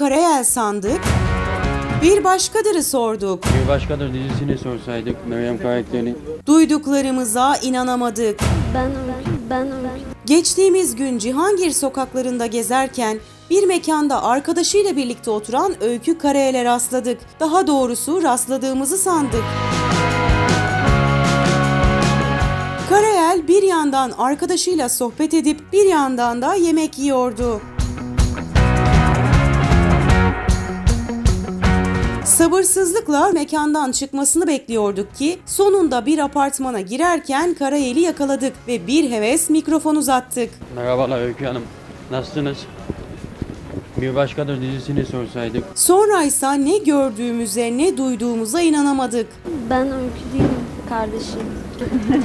Karayel sandık, Bir Başkadır'ı sorduk. Bir Başkadır dizisini sorsaydık Meryem karakterini. Duyduklarımıza inanamadık. Ben. Geçtiğimiz gün Cihangir sokaklarında gezerken bir mekanda arkadaşıyla birlikte oturan Öykü Karayel'e rastladık. Daha doğrusu rastladığımızı sandık. Karayel bir yandan arkadaşıyla sohbet edip bir yandan da yemek yiyordu. Sabırsızlıkla mekandan çıkmasını bekliyorduk ki sonunda bir apartmana girerken Karayel'i yakaladık ve bir heves mikrofon uzattık. Merhabalar Öykü Hanım, nasılsınız? Bir Başkadır dizisini sorsaydık. Sonraysa ne gördüğümüze ne duyduğumuza inanamadık. Ben Öykü değilim kardeşim.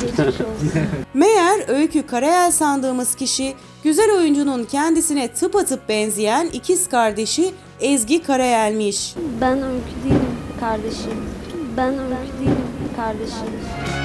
Geçmiş olsun. Meğer Öykü Karayel sandığımız kişi güzel oyuncunun kendisine tıpatıp benzeyen ikiz kardeşi Ezgi Karayel'miş. Ben Öykü değilim kardeşim.